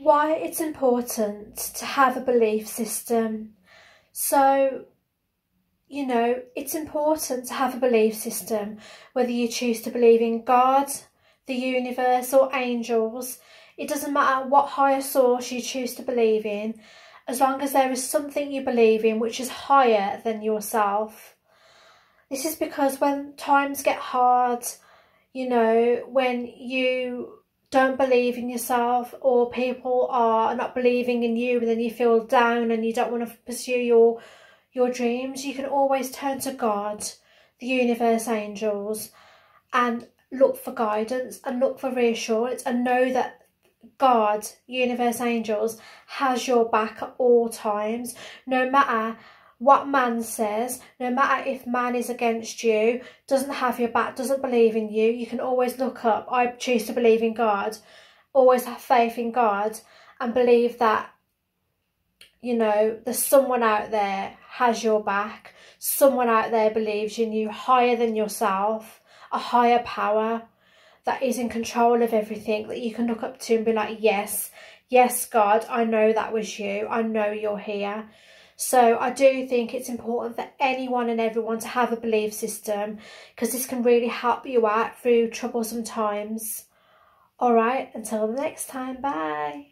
why it's important to have a belief system. So, you know, it's important to have a belief system, whether you choose to believe in God, the universe or angels. It doesn't matter what higher source you choose to believe in, as long as there is something you believe in which is higher than yourself. This is because when times get hard, you know, when you don't believe in yourself or people are not believing in you and then you feel down and you don't want to pursue your dreams, you can always turn to God, the universe, angels, and look for guidance and look for reassurance, and know that God, universe, angels has your back at all times, no matter what man says, no matter if man is against you, doesn't have your back, doesn't believe in you. You can always look up, I choose to believe in God, always have faith in God and believe that, you know, there's someone out there has your back, someone out there believes in you higher than yourself, a higher power that is in control of everything that you can look up to and be like, yes, yes, God, I know that was you, I know you're here. So I do think it's important for anyone and everyone to have a belief system, because this can really help you out through troublesome times. All right, until the next time, bye.